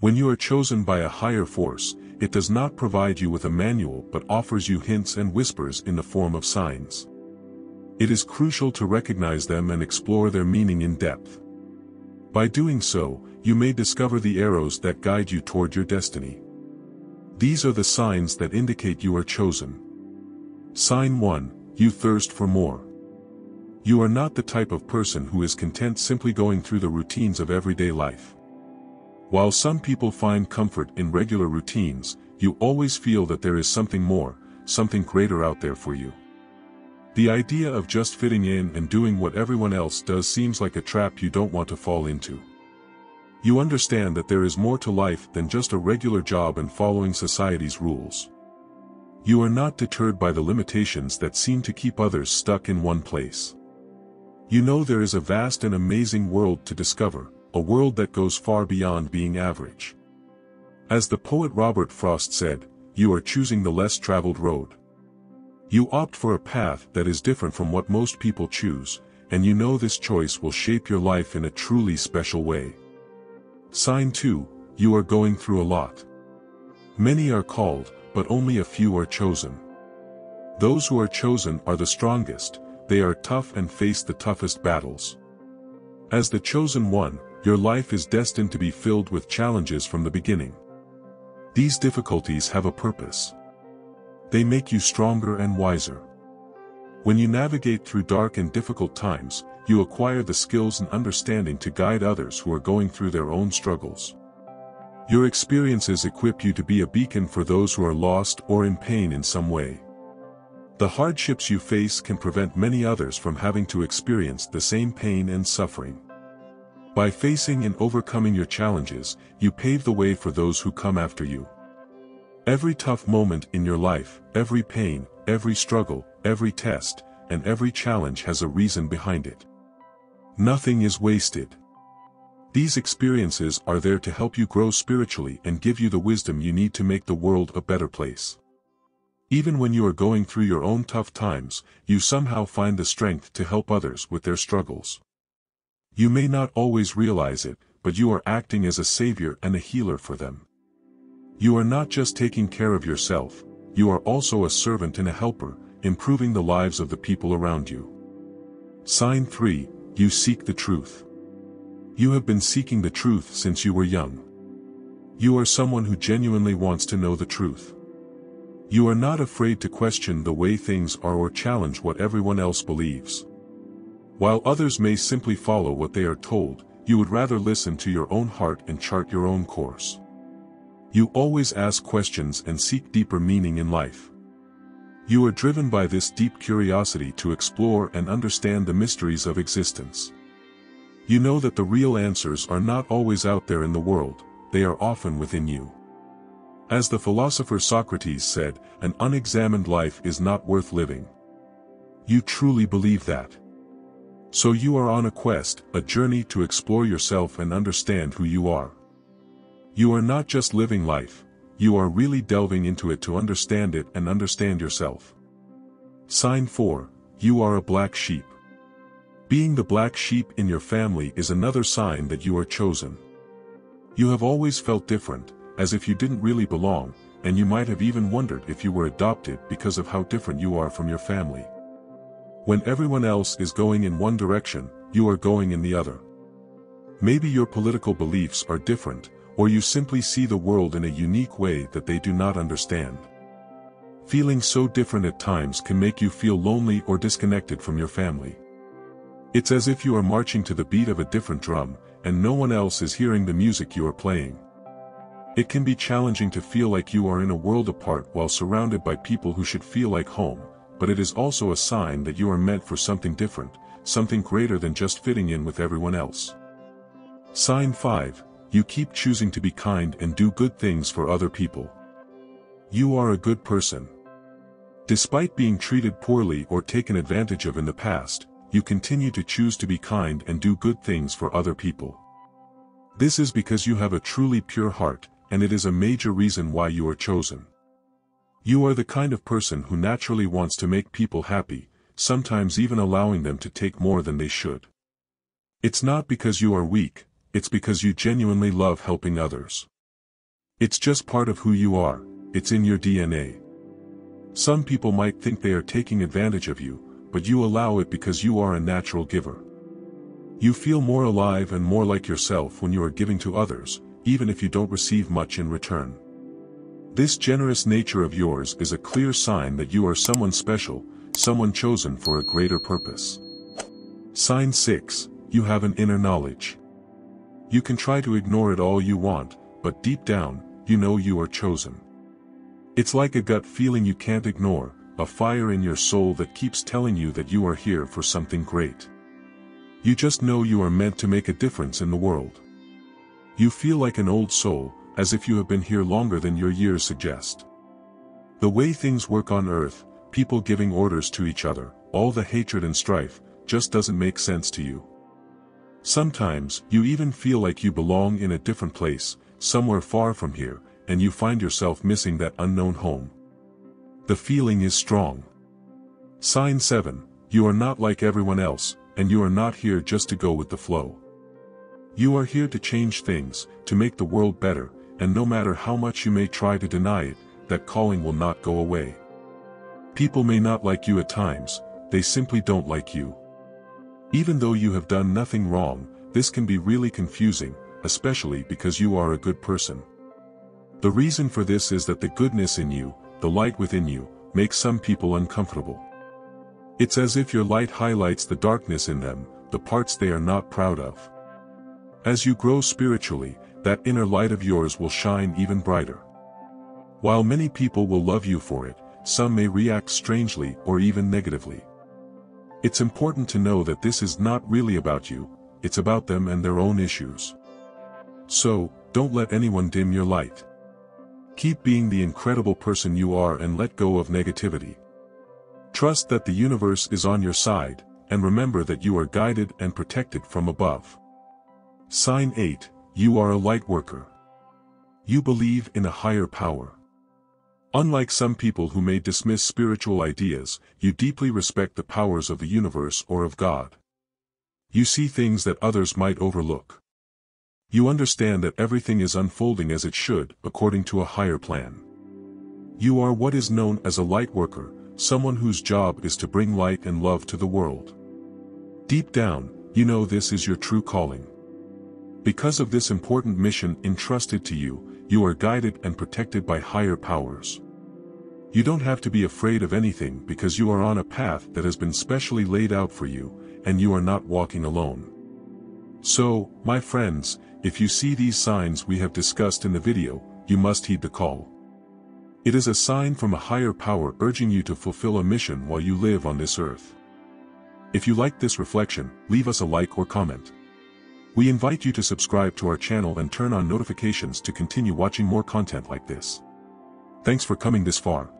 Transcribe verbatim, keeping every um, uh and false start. When you are chosen by a higher force, it does not provide you with a manual but offers you hints and whispers in the form of signs. It is crucial to recognize them and explore their meaning in depth. By doing so, you may discover the arrows that guide you toward your destiny. These are the signs that indicate you are chosen. Sign one. You thirst for more. You are not the type of person who is content simply going through the routines of everyday life. While some people find comfort in regular routines, you always feel that there is something more, something greater out there for you. The idea of just fitting in and doing what everyone else does seems like a trap you don't want to fall into. You understand that there is more to life than just a regular job and following society's rules. You are not deterred by the limitations that seem to keep others stuck in one place. You know there is a vast and amazing world to discover, a world that goes far beyond being average. As the poet Robert Frost said, you are choosing the less traveled road. You opt for a path that is different from what most people choose, and you know this choice will shape your life in a truly special way. Sign two. You are going through a lot. Many are called, but only a few are chosen. Those who are chosen are the strongest, they are tough and face the toughest battles. As the chosen one, your life is destined to be filled with challenges from the beginning. These difficulties have a purpose. They make you stronger and wiser. When you navigate through dark and difficult times, you acquire the skills and understanding to guide others who are going through their own struggles. Your experiences equip you to be a beacon for those who are lost or in pain in some way. The hardships you face can prevent many others from having to experience the same pain and suffering. By facing and overcoming your challenges, you pave the way for those who come after you. Every tough moment in your life, every pain, every struggle, every test, and every challenge has a reason behind it. Nothing is wasted. These experiences are there to help you grow spiritually and give you the wisdom you need to make the world a better place. Even when you are going through your own tough times, you somehow find the strength to help others with their struggles. You may not always realize it, but you are acting as a savior and a healer for them. You are not just taking care of yourself, you are also a servant and a helper, improving the lives of the people around you. Sign three. You seek the truth. You have been seeking the truth since you were young. You are someone who genuinely wants to know the truth. You are not afraid to question the way things are or challenge what everyone else believes. While others may simply follow what they are told, you would rather listen to your own heart and chart your own course. You always ask questions and seek deeper meaning in life. You are driven by this deep curiosity to explore and understand the mysteries of existence. You know that the real answers are not always out there in the world, they are often within you. As the philosopher Socrates said, an unexamined life is not worth living. You truly believe that. So you are on a quest, a journey to explore yourself and understand who you are. You are not just living life, you are really delving into it to understand it and understand yourself. Sign four. You are a black sheep. Being the black sheep in your family is another sign that you are chosen. You have always felt different, as if you didn't really belong, and you might have even wondered if you were adopted because of how different you are from your family. When everyone else is going in one direction, you are going in the other. Maybe your political beliefs are different, or you simply see the world in a unique way that they do not understand. Feeling so different at times can make you feel lonely or disconnected from your family. It's as if you are marching to the beat of a different drum, and no one else is hearing the music you are playing. It can be challenging to feel like you are in a world apart while surrounded by people who should feel like home, but it is also a sign that you are meant for something different, something greater than just fitting in with everyone else. Sign five. You keep choosing to be kind and do good things for other people. You are a good person. Despite being treated poorly or taken advantage of in the past, you continue to choose to be kind and do good things for other people. This is because you have a truly pure heart, and it is a major reason why you are chosen. You are the kind of person who naturally wants to make people happy, sometimes even allowing them to take more than they should. It's not because you are weak. It's because you genuinely love helping others. It's just part of who you are, it's in your D N A. Some people might think they are taking advantage of you, but you allow it because you are a natural giver. You feel more alive and more like yourself when you are giving to others, even if you don't receive much in return. This generous nature of yours is a clear sign that you are someone special, someone chosen for a greater purpose. Sign six. You have an inner knowledge. You can try to ignore it all you want, but deep down, you know you are chosen. It's like a gut feeling you can't ignore, a fire in your soul that keeps telling you that you are here for something great. You just know you are meant to make a difference in the world. You feel like an old soul, as if you have been here longer than your years suggest. The way things work on Earth, people giving orders to each other, all the hatred and strife, just doesn't make sense to you. Sometimes, you even feel like you belong in a different place, somewhere far from here, and you find yourself missing that unknown home. The feeling is strong. Sign seven. You are not like everyone else, and you are not here just to go with the flow. You are here to change things, to make the world better, and no matter how much you may try to deny it, that calling will not go away. People may not like you at times, they simply don't like you. Even though you have done nothing wrong, this can be really confusing, especially because you are a good person. The reason for this is that the goodness in you, the light within you, makes some people uncomfortable. It's as if your light highlights the darkness in them, the parts they are not proud of. As you grow spiritually, that inner light of yours will shine even brighter. While many people will love you for it, some may react strangely or even negatively. It's important to know that this is not really about you, it's about them and their own issues. So, don't let anyone dim your light. Keep being the incredible person you are and let go of negativity. Trust that the universe is on your side, and remember that you are guided and protected from above. Sign eight. You are a light worker. You believe in a higher power. Unlike some people who may dismiss spiritual ideas, you deeply respect the powers of the universe or of God. You see things that others might overlook. You understand that everything is unfolding as it should, according to a higher plan. You are what is known as a light worker, someone whose job is to bring light and love to the world. Deep down, you know this is your true calling. Because of this important mission entrusted to you, you are guided and protected by higher powers. You don't have to be afraid of anything because you are on a path that has been specially laid out for you, and you are not walking alone. So, my friends, if you see these signs we have discussed in the video, you must heed the call. It is a sign from a higher power urging you to fulfill a mission while you live on this earth. If you liked this reflection, leave us a like or comment. We invite you to subscribe to our channel and turn on notifications to continue watching more content like this. Thanks for coming this far.